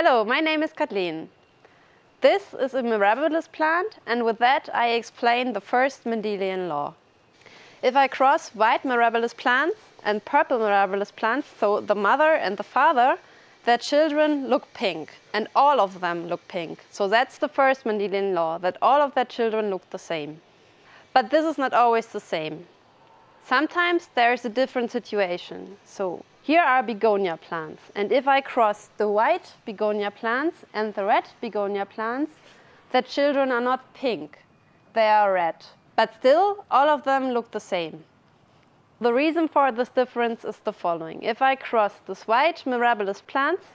Hello, my name is Kathleen. This is a mirabilis plant, and with that I explain the first Mendelian law. If I cross white mirabilis plants and purple mirabilis plants, so the mother and the father, their children look pink, and all of them look pink. So that's the first Mendelian law, that all of their children look the same. But this is not always the same. Sometimes there is a different situation. So here are begonia plants, and if I cross the white begonia plants and the red begonia plants, their children are not pink, they are red. But still, all of them look the same. The reason for this difference is the following. If I cross this white mirabilis plants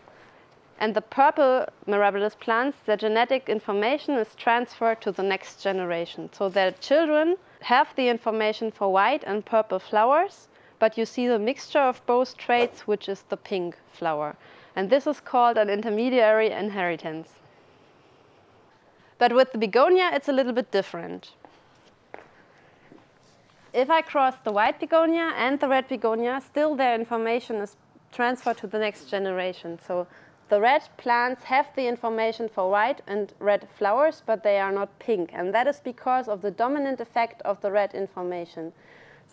and the purple mirabilis plants, their genetic information is transferred to the next generation. So their children have the information for white and purple flowers, but you see the mixture of both traits, which is the pink flower. And this is called an intermediary inheritance. But with the begonia, it's a little bit different. If I cross the white begonia and the red begonia, still their information is transferred to the next generation. So the red plants have the information for white and red flowers, but they are not pink. And that is because of the dominant effect of the red information.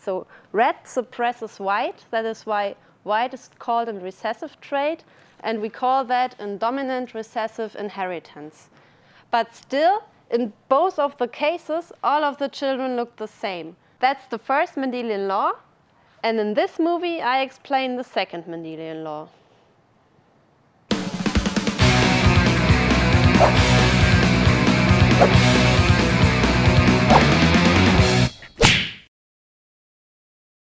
So red suppresses white. That is why white is called a recessive trait. And we call that a dominant recessive inheritance. But still, in both of the cases, all of the children look the same. That's the first Mendelian law, and in this movie I explain the second Mendelian law.